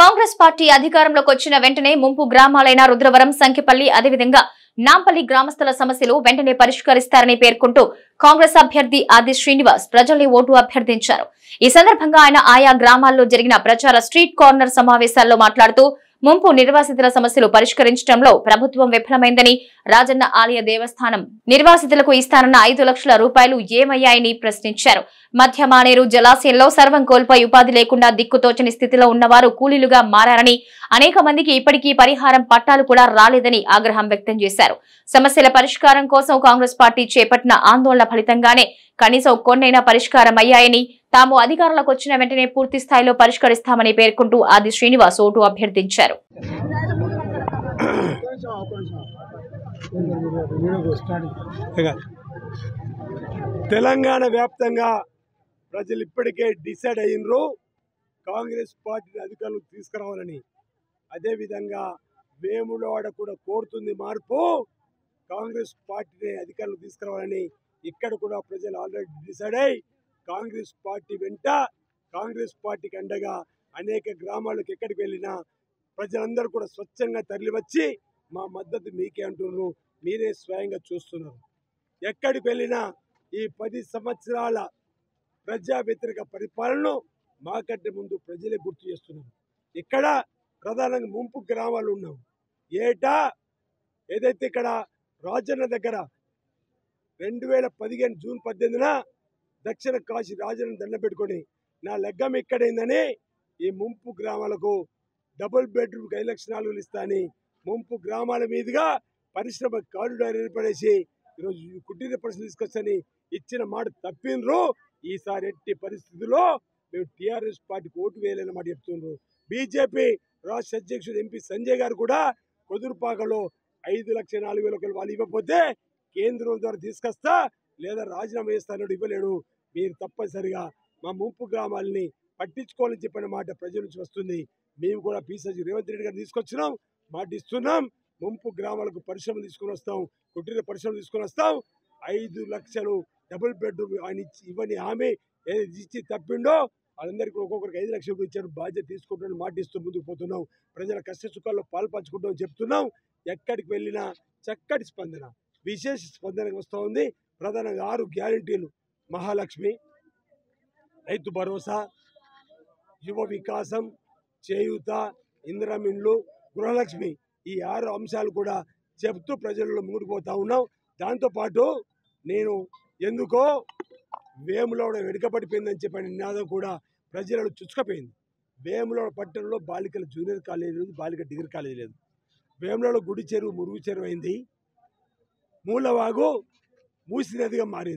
Congress party అధికారంలోకి వచ్చిన వెంటనే ముంపు గ్రామాలైన రుద్రవరం, సంకిపల్లి, అదేవిధంగా నాంపల్లి గ్రామస్తుల సమస్యలు వెంటనే పరిష్కరిస్తారని పేర్కొంటూ కాంగ్రెస్ అభ్యర్థి ఆది శ్రీనివాస్ ప్రజల్ని ఓటు అభ్యర్థించారు. ఈ సందర్భంగా ఆయన ఆయా గ్రామాల్లో జరిగిన ప్రచార స్ట్రీట్ కార్నర్ సమావేశాల్లో మాట్లాడుతూ ముంపు నిర్వాసితుల సమస్యలు పరిష్కరించడంలో ప్రభుత్వం విఫలమైందని, రాజన్న ఆలయ దేవస్థానం నిర్వాసితులకు ఇస్తానన్న 5 లక్షల రూపాయలు ఏమయ్యాయని ప్రశ్నించారు. మధ్య మానేరు జలాశయంలో సర్వం కోల్పోయి ఉపాధి లేకుండా దిక్కుతోచని స్థితిలో ఉన్నవారు కూలీలుగా మారారని, అనేక మందికి ఇప్పటికీ పరిహారం పట్టాలు కూడా రాలేదని ఆగ్రహం వ్యక్తం చేశారు. సమస్యల పరిష్కారం కోసం కాంగ్రెస్ పార్టీ చేపట్టిన ఆందోళన ఫలితంగానే కనీసం కొన్నైనా పరిష్కారం అయ్యాయని, తాము అధికారంలోకి వచ్చిన వెంటనే పూర్తి స్థాయిలో పరిష్కరిస్తామని పేర్కొంటూ ఆది శ్రీనివాస్ ఓటు అభ్యర్థించారు. తెలంగాణ వ్యాప్తంగా ప్రజలు ఇప్పటికే డిసైడ్ అయినరు కాంగ్రెస్ పార్టీని అధికారులకు తీసుకురావాలని. అదేవిధంగా వేములవాడ కూడా కోరుతుంది మార్పు, కాంగ్రెస్ పార్టీని అధికారులకు తీసుకురావాలని. ఇక్కడ కూడా ప్రజలు ఆల్రెడీ డిసైడ్ అయ్యి కాంగ్రెస్ పార్టీ వెంట, కాంగ్రెస్ పార్టీకి అండగా అనేక గ్రామాలకు ఎక్కడికి వెళ్ళినా ప్రజలందరూ కూడా స్వచ్ఛంగా తరలివచ్చి మా మద్దతు మీకే అంటున్నారు, మీరే స్వయంగా చూస్తున్నారు. ఎక్కడికి వెళ్ళినా ఈ 10 సంవత్సరాల ప్రజా వ్యతిరేక పరిపాలనను మాకంటే ముందు ప్రజలే గుర్తు చేస్తున్నారు. ఇక్కడ ప్రధానంగా ముంపు గ్రామాలు ఉన్నాం. ఏటా ఏదైతే ఇక్కడ రాజన్న దగ్గర 2015 జూన్ 18న దక్షిణ కాశీ రాజులను దండ పెట్టుకొని నా లెగ్గం ఎక్కడైందని ఈ ముంపు గ్రామాలకు డబుల్ బెడ్రూమ్కి 5 లక్షలు ఇస్తాని ముంపు గ్రామాల మీదుగా పరిశ్రమ కారిడార్ ఏర్పడేసి ఈరోజు కుటీర పరిశ్రమ తీసుకొస్తాని ఇచ్చిన మాట తప్పినరు. ఈసారి ఎట్టి పరిస్థితుల్లో మేము టీఆర్ఎస్ పార్టీకి ఓటు వేయాలని మాట చెప్తున్నారు. బీజేపీ రాష్ట్ర అధ్యక్షుడు ఎంపీ సంజయ్ గారు కూడా కుదురుపాకలో 5,04,000 వాళ్ళు ఇవ్వకపోతే కేంద్రం ద్వారా తీసుకొస్తా, లేదా రాజీనామా చేస్తాడు, ఇవ్వలేడు, మీరు తప్పనిసరిగా మా ముంపు గ్రామాలని పట్టించుకోవాలని చెప్పిన మాట ప్రజల నుంచి వస్తుంది. మేము కూడా పీసీసీ రేవంత్ రెడ్డి గారు తీసుకొచ్చినాం, మాట ఇస్తున్నాం, ముంపు గ్రామాలకు పరిశ్రమ తీసుకుని వస్తాం, కుటీర పరిశ్రమ తీసుకుని వస్తాం. 5 లక్షలు డబుల్ బెడ్రూమ్ ఆయన ఇచ్చి ఇవ్వని హామీ ఏది ఇచ్చి తప్పిండో వాళ్ళందరికీ ఒక్కొక్కరికి 5 లక్షలు ఇచ్చారు, బాధ్యత తీసుకుంటామని మాట ఇస్తూ ముందుకు పోతున్నాం. ప్రజల కష్ట సుఖాల్లో పాల్పంచుకుంటామని చెప్తున్నాం. ఎక్కడికి వెళ్ళినా చక్కటి స్పందన, విశేష స్పందనకు వస్తూ ఉంది. ప్రధానంగా 6 గ్యారంటీలు, మహాలక్ష్మి, రైతు భరోసా, యువ వికాసం, చేయూత, ఇందిరామిన్లు, గృహలక్ష్మి, ఈ 6 అంశాలు కూడా చెప్తూ ప్రజల్లో మూడిపోతూ ఉన్నాం. దాంతోపాటు నేను ఎందుకో వేములవాడ వెనుకబడిపోయిందని చెప్పిన నినాదం కూడా ప్రజలలో చుచ్చుకపోయింది. వేములవాడ పట్టణంలో బాలికల జూనియర్ కాలేజీ లేదు, బాలిక డిగ్రీ కాలేజీ లేదు. వేములవాడ గుడి చెరువు మురుగు చెరువు అయింది, మూలవాగు మూసినదిగా మారింది.